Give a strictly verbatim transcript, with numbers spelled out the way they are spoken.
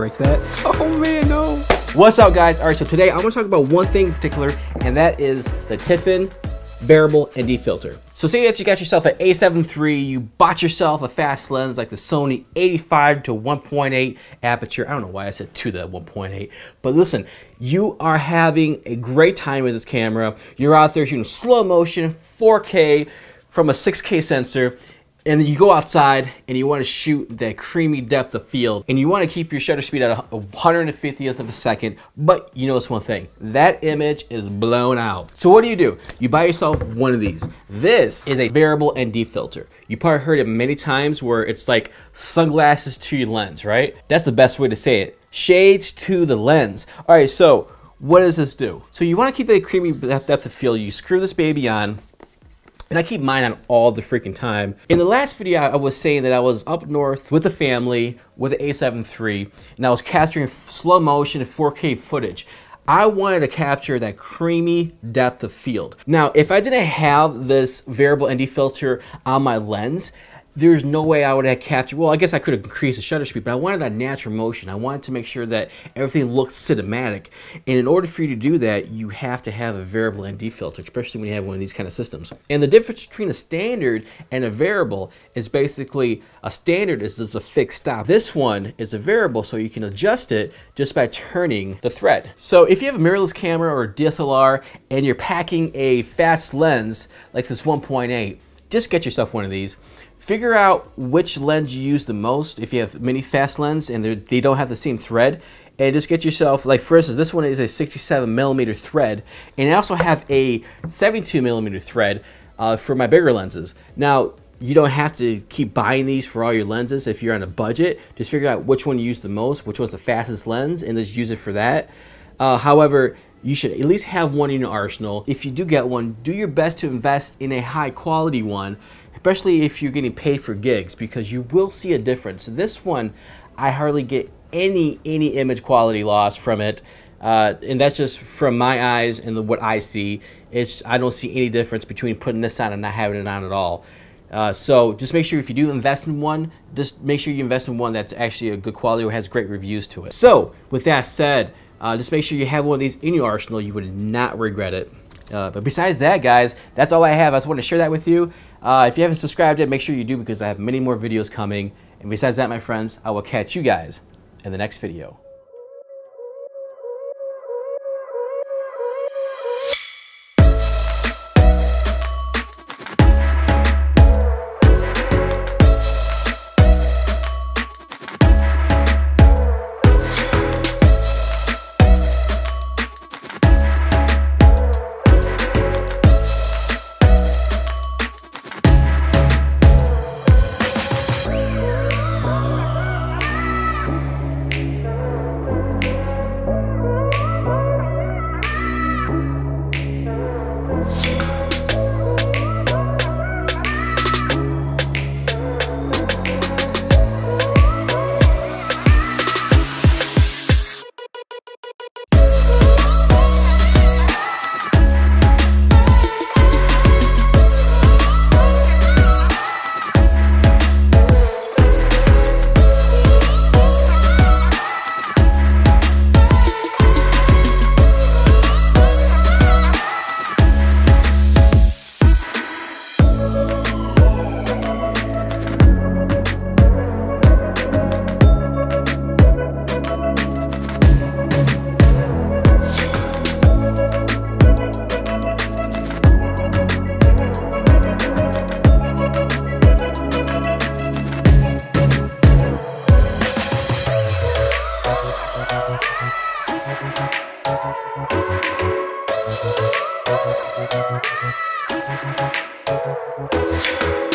break that. Oh man, no. What's up guys? All right, so today I'm gonna talk about one thing in particular, and that is the Tiffin Variable N D Filter. So say that you got yourself an A seven three, you bought yourself a fast lens like the Sony eighty-five to one point eight aperture. I don't know why I said two to one point eight, but listen, you are having a great time with this camera. You're out there shooting slow motion, four K from a six K sensor, and then you go outside and you want to shoot that creamy depth of field, and you want to keep your shutter speed at a one hundred fiftieth of a second, but you notice one thing, that image is blown out. So what do you do? You buy yourself one of these. This is a variable N D filter. You probably heard it many times where it's like sunglasses to your lens, right? That's the best way to say it. Shades to the lens. All right, so what does this do? So you want to keep the creamy depth of field. You screw this baby on. And I keep mine on all the freaking time. In the last video, I was saying that I was up north with the family with the A seven three, and I was capturing slow motion and four K footage. I wanted to capture that creamy depth of field. Now, if I didn't have this variable N D filter on my lens, there's no way I would have captured, well, I guess I could have increased the shutter speed, but I wanted that natural motion. I wanted to make sure that everything looked cinematic. And in order for you to do that, you have to have a variable N D filter, especially when you have one of these kind of systems. And the difference between a standard and a variable is basically a standard is just a fixed stop. This one is a variable, so you can adjust it just by turning the thread. So if you have a mirrorless camera or a D S L R and you're packing a fast lens like this one point eight, just get yourself one of these. Figure out which lens you use the most if you have many fast lenses and they don't have the same thread, and just get yourself, like for instance, this one is a sixty-seven millimeter thread, and I also have a seventy-two millimeter thread uh, for my bigger lenses. Now, you don't have to keep buying these for all your lenses if you're on a budget. Just figure out which one you use the most, which one's the fastest lens, and just use it for that. Uh, however, you should at least have one in your arsenal. If you do get one, do your best to invest in a high quality one, especially if you're getting paid for gigs, because you will see a difference. This one, I hardly get any any image quality loss from it, uh, and that's just from my eyes and the, what I see. It's I don't see any difference between putting this on and not having it on at all. Uh, so just make sure if you do invest in one, just make sure you invest in one that's actually a good quality or has great reviews to it. So with that said, uh, just make sure you have one of these in your arsenal. You would not regret it. Uh, but besides that, guys, that's all I have. I just wanted to share that with you. Uh, if you haven't subscribed yet, make sure you do, because I have many more videos coming. And besides that, my friends, I will catch you guys in the next video. We'll be right back.